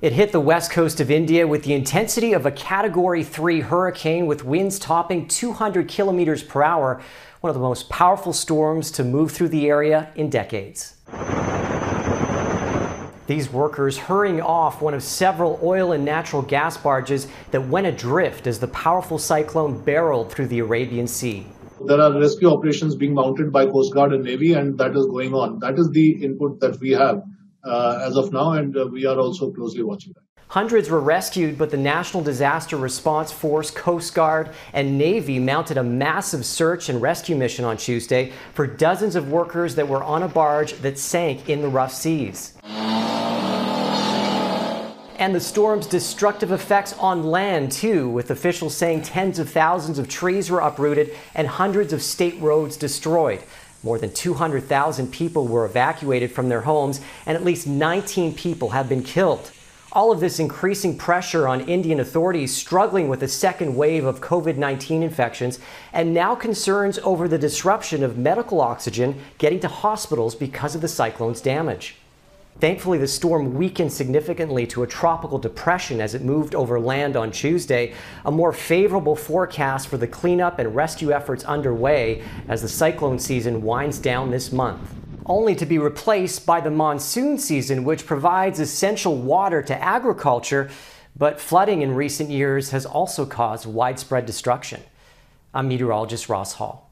It hit the west coast of India with the intensity of a Category 3 hurricane with winds topping 200 kilometers per hour, one of the most powerful storms to move through the area in decades. These workers hurrying off one of several oil and natural gas barges that went adrift as the powerful cyclone barreled through the Arabian Sea. There are rescue operations being mounted by Coast Guard and Navy, and that is going on. That is the input that we have as of now, and we are also closely watching that. Hundreds were rescued, but the National Disaster Response Force, Coast Guard, and Navy mounted a massive search and rescue mission on Tuesday for dozens of workers that were on a barge that sank in the rough seas. And the storm's destructive effects on land, too, with officials saying tens of thousands of trees were uprooted and hundreds of state roads destroyed. More than 200,000 people were evacuated from their homes, and at least 19 people have been killed. All of this increasing pressure on Indian authorities struggling with a second wave of COVID-19 infections, and now concerns over the disruption of medical oxygen getting to hospitals because of the cyclone's damage. Thankfully, the storm weakened significantly to a tropical depression as it moved over land on Tuesday, a more favorable forecast for the cleanup and rescue efforts underway as the cyclone season winds down this month, only to be replaced by the monsoon season, which provides essential water to agriculture, but flooding in recent years has also caused widespread destruction. I'm meteorologist Ross Hall.